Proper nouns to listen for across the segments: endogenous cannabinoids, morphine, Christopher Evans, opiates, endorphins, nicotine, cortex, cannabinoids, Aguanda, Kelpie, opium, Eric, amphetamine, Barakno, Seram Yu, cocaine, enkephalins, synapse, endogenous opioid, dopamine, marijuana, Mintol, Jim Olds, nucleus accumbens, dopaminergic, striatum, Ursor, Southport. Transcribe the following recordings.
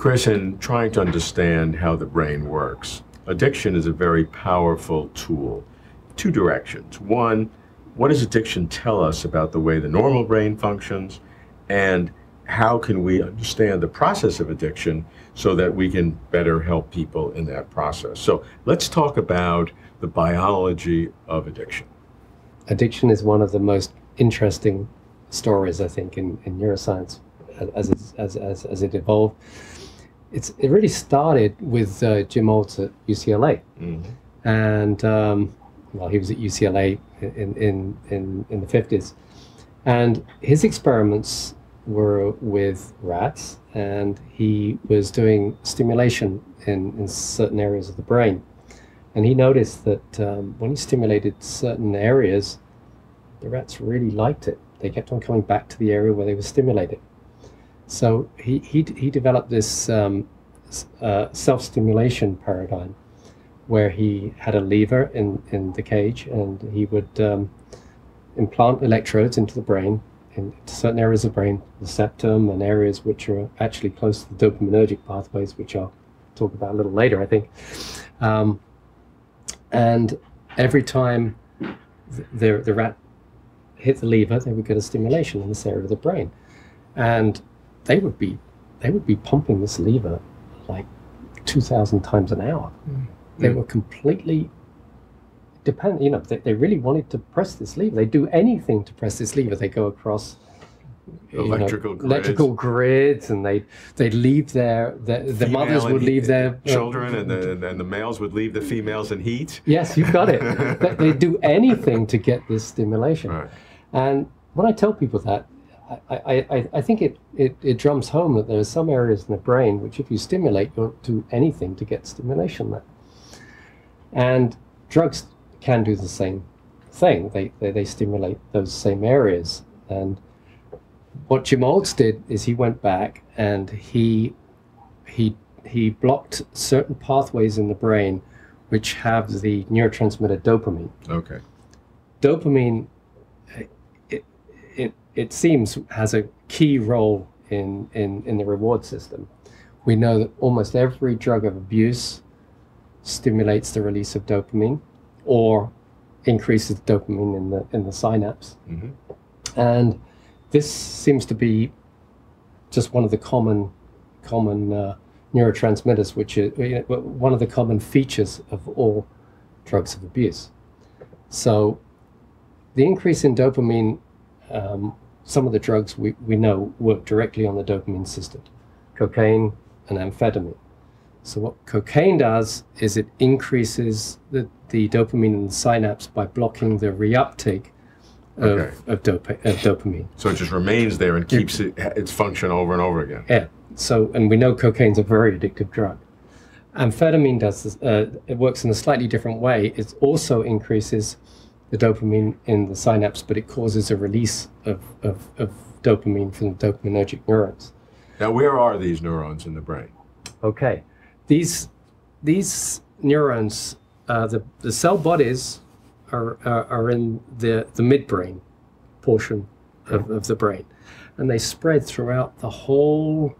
Chris, in trying to understand how the brain works, addiction is a very powerful tool. Two directions. One, what does addiction tell us about the way the normal brain functions, and how can we understand the process of addiction so that we can better help people in that process? So let's talk about the biology of addiction. Addiction is one of the most interesting stories, I think, in neuroscience as it evolved. It really started with Jim Olds at UCLA. Mm-hmm. And well, he was at UCLA in the 50s. And his experiments were with rats, and he was doing stimulation in certain areas of the brain. And he noticed that when he stimulated certain areas, the rats really liked it. They kept on coming back to the area where they were stimulated. So he developed this self-stimulation paradigm where he had a lever in the cage, and he would implant electrodes into the brain, in certain areas of the brain, the septum, and areas which are actually close to the dopaminergic pathways, which I'll talk about a little later, I think. And every time the rat hit the lever, they would get a stimulation in this area of the brain. And they would be pumping this lever like 2,000 times an hour. Mm. They were completely dependent, you know, they really wanted to press this lever. They do anything to press this lever. They go across electrical grids, and they'd leave the mothers would leave their children, and the males would leave the females in heat. Yes, you've got it. They'd do anything to get this stimulation. Right. And when I tell people that, I think it drums home that there are some areas in the brain which, if you stimulate, you'll do anything to get stimulation there. And drugs can do the same thing. They stimulate those same areas. And what Jim Olds did is he went back and he blocked certain pathways in the brain which have the neurotransmitter dopamine. Okay. Dopamine, it seems, has a key role in the reward system. We know that almost every drug of abuse stimulates the release of dopamine or increases dopamine in the synapse. Mm-hmm. And this seems to be just one of the common neurotransmitters, which is one of the common features of all drugs of abuse. So the increase in dopamine, some of the drugs we know work directly on the dopamine system, cocaine and amphetamine. So what cocaine does is it increases the dopamine in the synapse by blocking the reuptake of dopamine. So it just remains there and keeps its function over and over again. Yeah. So, and we know cocaine's a very addictive drug. Amphetamine does this, it works in a slightly different way. It also increases the dopamine in the synapse, but it causes a release of dopamine from the dopaminergic neurons. Now, where are these neurons in the brain? Okay, these neurons, the cell bodies are in the midbrain portion of the brain, and they spread throughout the whole,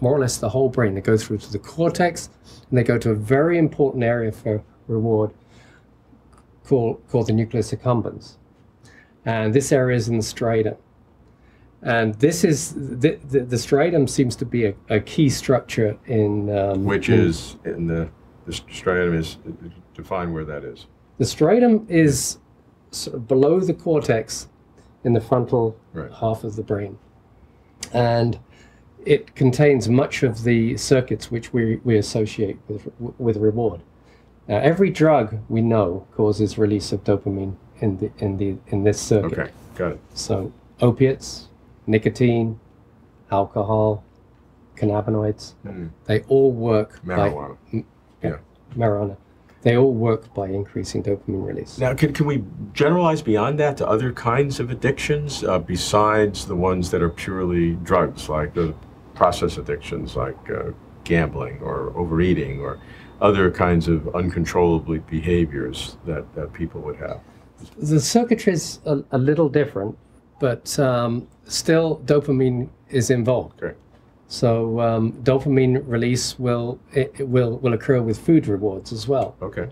more or less the whole brain. They go through to the cortex, and they go to a very important area for reward called the nucleus accumbens, and this area is in the striatum. And this is the striatum seems to be a key structure in the striatum is defined where that is. The striatum is sort of below the cortex in the frontal half of the brain, and it contains much of the circuits which we associate with reward. Now, every drug we know causes release of dopamine in this circuit. Okay, got it. So opiates, nicotine, alcohol, cannabinoids, they all work marijuana. Marijuana. They all work by increasing dopamine release. Now, can we generalize beyond that to other kinds of addictions besides the ones that are purely drugs, like the process addictions, like gambling or overeating or other kinds of uncontrollably behaviors that people would have? The circuitry is a little different, but still dopamine is involved. Okay. So dopamine release will occur with food rewards as well. Okay.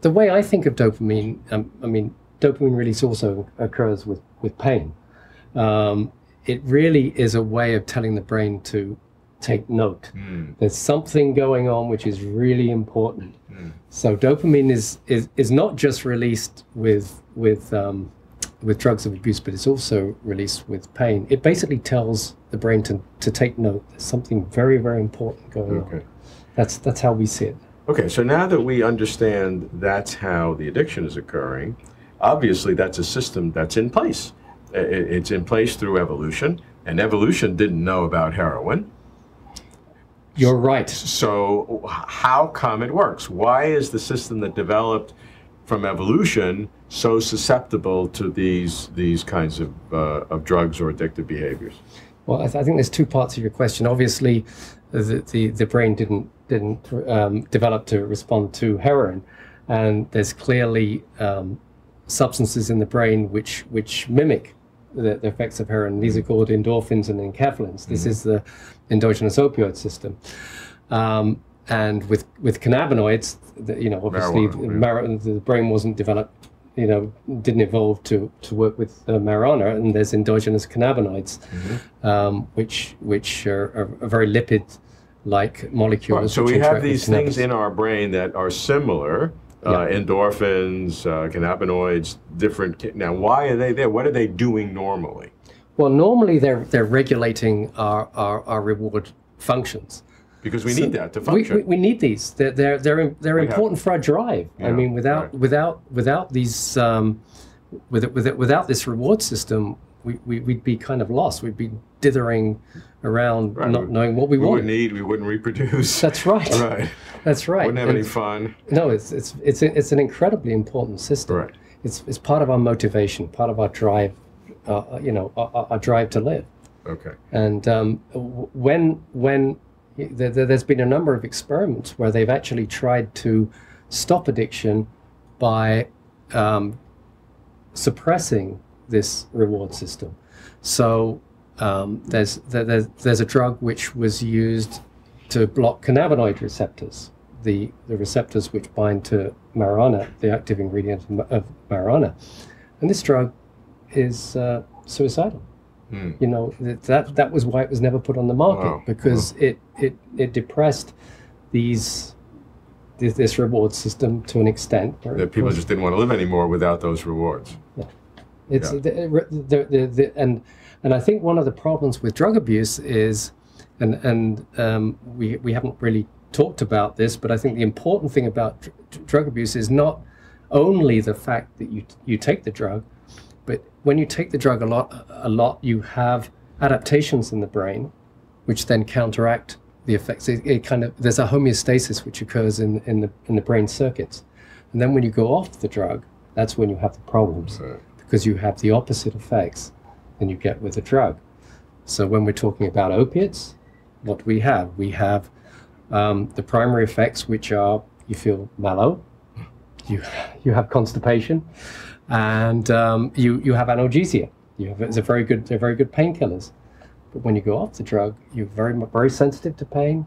The way I think of dopamine, I mean, dopamine release also occurs with pain. It really is a way of telling the brain to take note. There's something going on which is really important. So dopamine is not just released with drugs of abuse, but it's also released with pain. It basically tells the brain to take note. There's something very, very important going on. That's how we see it. Okay, so now that we understand that's how the addiction is occurring, obviously that's a system that's in place. It's in place through evolution, and evolution didn't know about heroin. You're right. So how come it works? Why is the system that developed from evolution so susceptible to these kinds of drugs or addictive behaviors? Well, I think there's two parts of your question. Obviously, the brain didn't develop to respond to heroin, and there's clearly substances in the brain which mimic the effects of heroin. These are called endorphins and enkephalins. This is the endogenous opioid system. And with cannabinoids, you know, obviously the brain wasn't developed, you know, didn't evolve to work with marijuana, and there's endogenous cannabinoids, which are very lipid-like molecules. Right. So we have these things in our brain that are similar. Endorphins, cannabinoids, different. Now, why are they there? What are they doing normally? Well, normally they're regulating our reward functions. Because we need that to function. We need these. They're important for our drive. Yeah, I mean, without this reward system, we'd be kind of lost. We'd be dithering around, not knowing what we want. We wouldn't reproduce. That's right. That's right. Wouldn't have any fun. No, it's an incredibly important system. Right. It's part of our motivation, part of our drive, you know, our drive to live. Okay. And when there's been a number of experiments where they've actually tried to stop addiction by suppressing this reward system. So there's a drug which was used to block cannabinoid receptors, the receptors which bind to marijuana, the active ingredient of marijuana, and this drug is suicidal. You know, that was why it was never put on the market, because it depressed this reward system to an extent that people just didn't want to live anymore without those rewards. And I think one of the problems with drug abuse is, we haven't really talked about this, but I think the important thing about drug abuse is not only the fact that you take the drug, but when you take the drug a lot, you have adaptations in the brain, which then counteract the effects. It kind of, there's a homeostasis which occurs in the brain circuits, and then when you go off the drug, that's when you have the problems. Because you have the opposite effects than you get with a drug. So when we're talking about opiates, what do we have? We have the primary effects, which are you feel mellow, you have constipation, and you have analgesia. They're very good painkillers. But when you go off the drug, you're very, very sensitive to pain.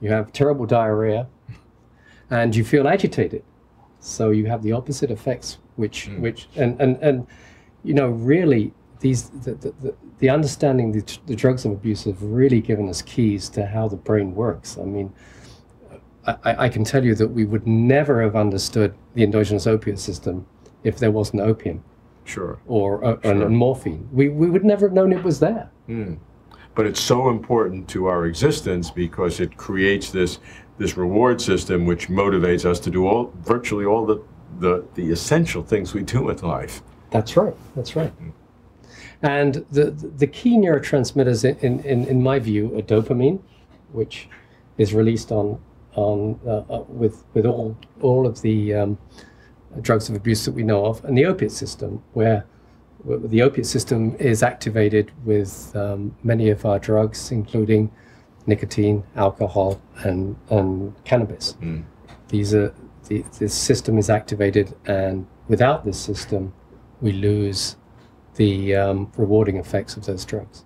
You have terrible diarrhea, and you feel agitated. So you have the opposite effects, and you know, really the understanding the drugs of abuse have really given us keys to how the brain works. I mean, I can tell you that we would never have understood the endogenous opioid system if there wasn't opium, or morphine. We would never have known it was there. But it's so important to our existence because it creates this reward system which motivates us to do virtually all the essential things we do in life. That's right. That's right. And the key neurotransmitters in my view are dopamine, which is released with all of the drugs of abuse that we know of, and the opiate system, where the opiate system is activated with many of our drugs, including nicotine, alcohol, and cannabis. These are this system is activated, and without this system, we lose the rewarding effects of those drugs.